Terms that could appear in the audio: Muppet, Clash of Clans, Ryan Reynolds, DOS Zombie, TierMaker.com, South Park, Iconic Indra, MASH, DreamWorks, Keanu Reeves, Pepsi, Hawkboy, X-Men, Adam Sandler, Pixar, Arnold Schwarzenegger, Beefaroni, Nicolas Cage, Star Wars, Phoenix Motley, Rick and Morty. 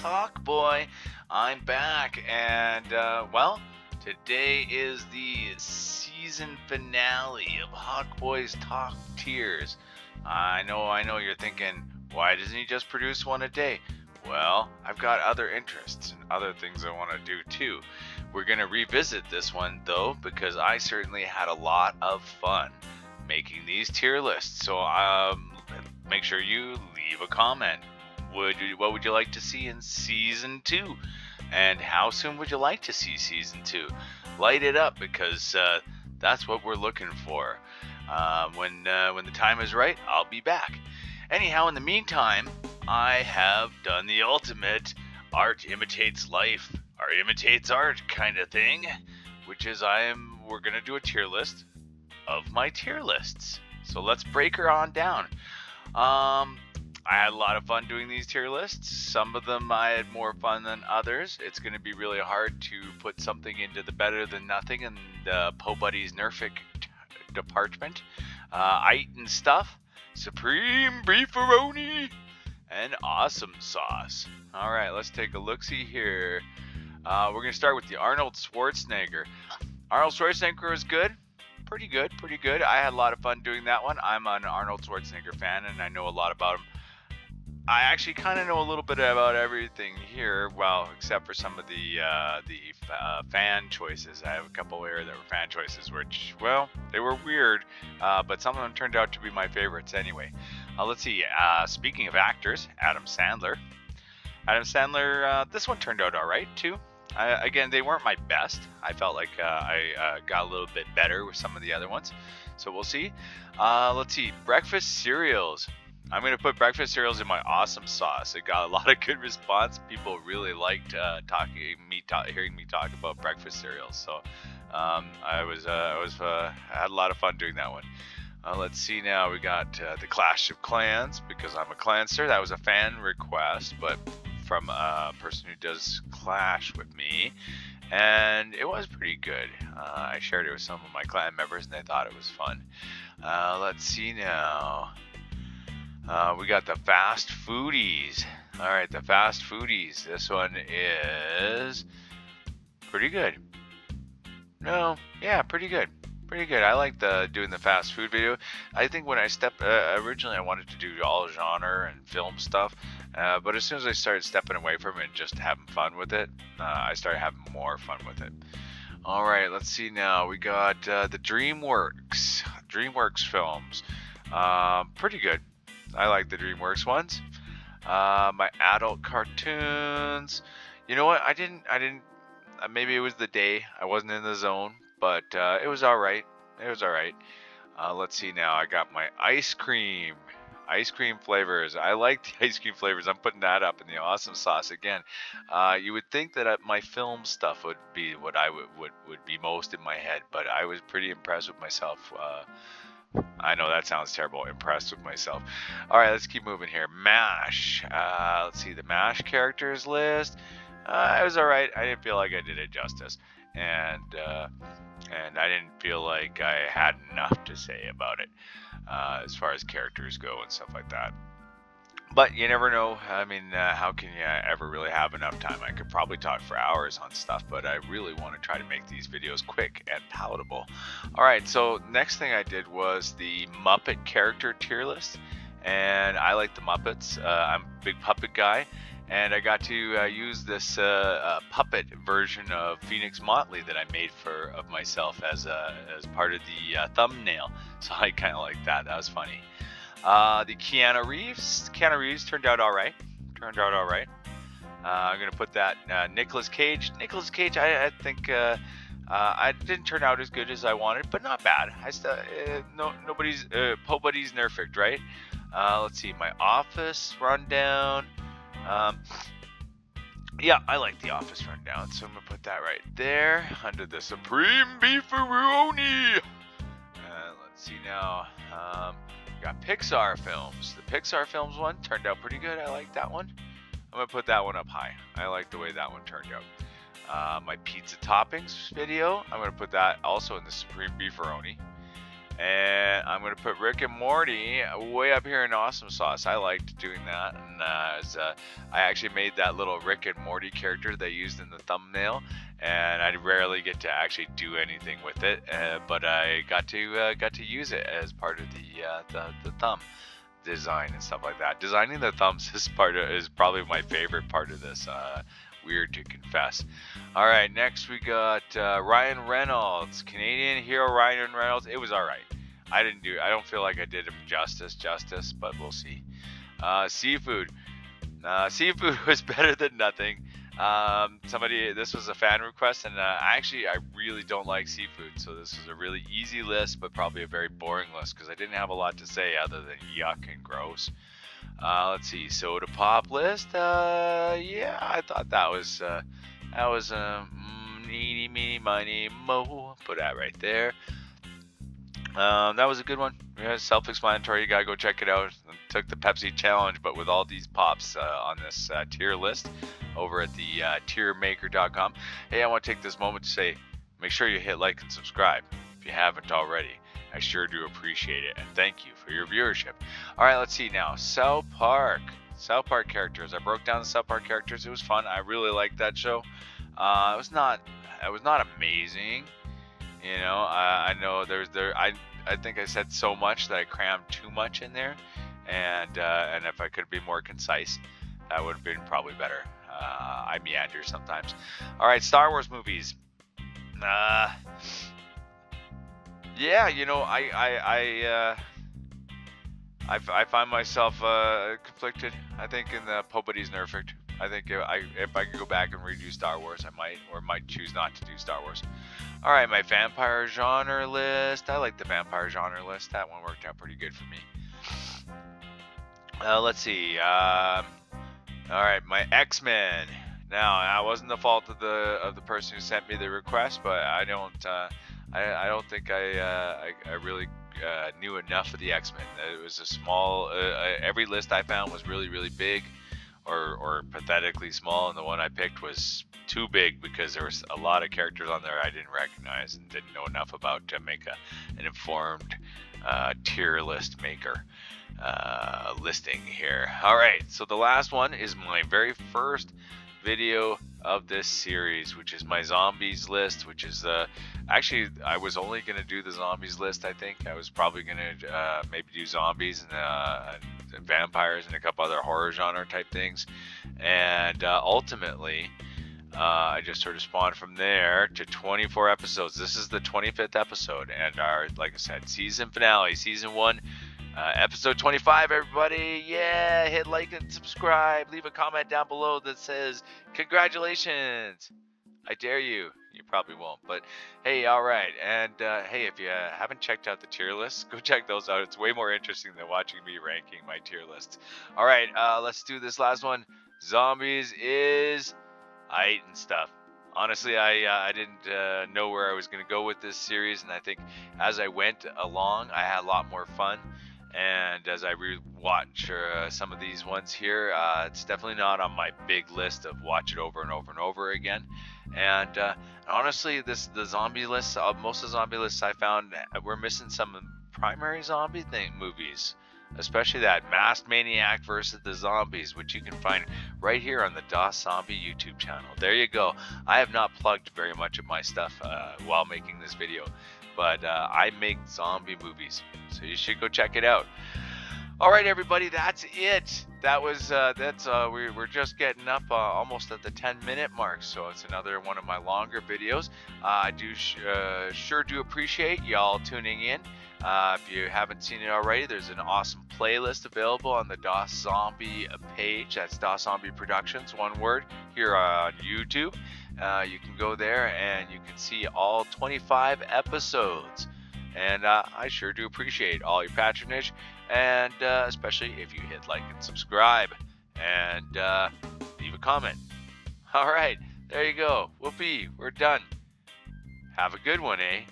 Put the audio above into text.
It's Hawkboy. I'm back, and well, today is the season finale of Hawkboy's Talk Tiers. I know you're thinking, why doesn't he just produce one a day? Well, I've got other interests and other things I want to do too. We're going to revisit this one though, because I certainly had a lot of fun making these tier lists. So make sure you leave a comment. What would you like to see in season 2? And how soon would you like to see season 2? Light it up, because that's what we're looking for. When the time is right, I'll be back. Anyhow, in the meantime, I have done the ultimate art imitates life, art imitates art kind of thing, which is we're gonna do a tier list of my tier lists. So let's break her on down. I had a lot of fun doing these tier lists. Some of them I had more fun than others. It's going to be really hard to put something into the better than nothing and the Po Buddies Nerfic department. Eatin' Stuff, Supreme Beefaroni, and Awesome Sauce. All right, let's take a look-see here. We're going to start with the Arnold Schwarzenegger. Arnold Schwarzenegger is good. Pretty good, pretty good. I had a lot of fun doing that one. I'm an Arnold Schwarzenegger fan, and I know a lot about him. I actually kind of know a little bit about everything here, well, except for some of the fan choices. I have a couple here that were fan choices, which, well, they were weird, but some of them turned out to be my favorites anyway. Let's see. Speaking of actors, Adam Sandler. Adam Sandler, this one turned out all right, too. Again, they weren't my best. I felt like I got a little bit better with some of the other ones. So we'll see. Let's see. Breakfast cereals. I'm going to put breakfast cereals in my awesome sauce. It got a lot of good response. People really liked hearing me talk about breakfast cereals. So I had a lot of fun doing that one. Let's see now. We got the Clash of Clans, because I'm a clanster. That was a fan request, but from a person who does Clash with me, and it was pretty good. I shared it with some of my clan members, and they thought it was fun. Let's see now. We got the Fast Foodies. All right, the Fast Foodies. This one is pretty good. No, yeah, pretty good. Pretty good. I like doing the fast food video. I think when I originally I wanted to do all genre and film stuff, but as soon as I started stepping away from it and just having fun with it, I started having more fun with it. All right, let's see now. We got the DreamWorks films. Pretty good. I like the DreamWorks ones. My adult cartoons. You know what? I didn't, maybe it was the day. I wasn't in the zone. But it was all right. It was all right. Let's see now. I got my ice cream. Ice cream flavors. I like the ice cream flavors. I'm putting that up in the awesome sauce again. You would think that my film stuff would be what I would be most in my head. But I was pretty impressed with myself. I know that sounds terrible. Impressed with myself. All right. Let's keep moving here. MASH. Let's see. The MASH characters list. It was all right. I didn't feel like I did it justice. And I didn't feel like I had enough to say about it as far as characters go and stuff like that. But you never know. I mean, how can you ever really have enough time? I could probably talk for hours on stuff, but I really want to try to make these videos quick and palatable. All right, so next thing I did was the Muppet character tier list, and I like the Muppets. I'm a big puppet guy. And I got to use this puppet version of Phoenix Motley that I made of myself as part of the thumbnail. So I kind of like that. That was funny. The Keanu Reeves. Keanu Reeves turned out all right. Turned out all right. I'm gonna put that Nicolas Cage. Nicolas Cage. I think I didn't turn out as good as I wanted, but not bad. I still nobody's Po Buddies Nerfic, right? Let's see my office rundown. Yeah, I like the office rundown, so I'm gonna put that right there under the Supreme Beefaroni. Let's see now. Got Pixar films. The Pixar films one turned out pretty good. I like that one. I'm gonna put that one up high. I like the way that one turned out. My pizza toppings video. I'm gonna put that also in the Supreme Beefaroni. And I'm going to put Rick and Morty way up here in awesome sauce. I liked doing that. And I actually made that little Rick and Morty character they used in the thumbnail. And I rarely get to actually do anything with it. But I got to use it as part of the thumb design and stuff like that. Designing the thumbs is probably my favorite part of this. Weird to confess. All right, next we got Ryan Reynolds, Canadian hero Ryan Reynolds. It was all right. I don't feel like I did him justice, but we'll see. Seafood was better than nothing. This was a fan request, and I really don't like seafood, so this was a really easy list, but probably a very boring list because I didn't have a lot to say other than yuck and gross. Let's see, soda pop list. Yeah, I thought that was needy, meeny, miny, mo. Put that right there. That was a good one. Yeah, self-explanatory. You gotta go check it out. Took the Pepsi challenge, but with all these pops on this tier list over at the TierMaker.com. Hey, I want to take this moment to say, make sure you hit like and subscribe if you haven't already. I sure do appreciate it, and thank you for your viewership. All right, let's see now. South Park. South Park characters. I broke down the South Park characters. It was fun. I really liked that show. It was not amazing. You know, I know I think I said so much that I crammed too much in there, and if I could be more concise, that would have been probably better. I meander sometimes. All right, Star Wars movies. Yeah, you know, I find myself conflicted. I think in the Pobody's Nerfect. I think if I could go back and redo Star Wars, I might, or might choose not to do Star Wars. All right, my vampire genre list. I like the vampire genre list. That one worked out pretty good for me. Let's see. All right, my X-Men. Now, it wasn't the fault of the person who sent me the request, but I don't. I don't think I really knew enough of the X-Men. It was a small. Every list I found was really, really big, or pathetically small, and the one I picked was too big because there was a lot of characters on there I didn't recognize and didn't know enough about to make an informed tier list maker listing here. All right, so the last one is my very first video of this series, which is my zombies list, which is actually I was only gonna do the zombies list. I think I was probably gonna maybe do zombies and vampires and a couple other horror genre type things, and ultimately I just sort of spawned from there to 24 episodes. This is the 25th episode, and our, like I said, season finale, season 1, episode 25, everybody. Yeah, hit like and subscribe. Leave a comment down below that says, congratulations. I dare you. You probably won't, but hey, all right. And hey, if you haven't checked out the tier lists, go check those out. It's way more interesting than watching me ranking my tier lists. All right, let's do this last one. Zombies is I eating stuff. Honestly, I didn't know where I was going to go with this series, and I think as I went along, I had a lot more fun. And as I rewatch some of these ones here, it's definitely not on my big list of watch it over and over and over again. And honestly, the zombie lists, most of the zombie lists I found, we're missing some primary zombie movies, especially that Masked Maniac versus the Zombies, which you can find right here on the DOS Zombie YouTube channel. There you go. I have not plugged very much of my stuff while making this video. But I make zombie movies, so you should go check it out. All right, everybody, that's it. That was we're just getting up almost at the 10-minute mark, so it's another one of my longer videos. I do sure do appreciate y'all tuning in. If you haven't seen it already, there's an awesome playlist available on the DOS Zombie page. That's DOS Zombie Productions, one word, here on YouTube. You can go there and you can see all 25 episodes. And I sure do appreciate all your patronage, and especially if you hit like and subscribe and leave a comment. All right, there you go. Whoopee, we're done. Have a good one, eh?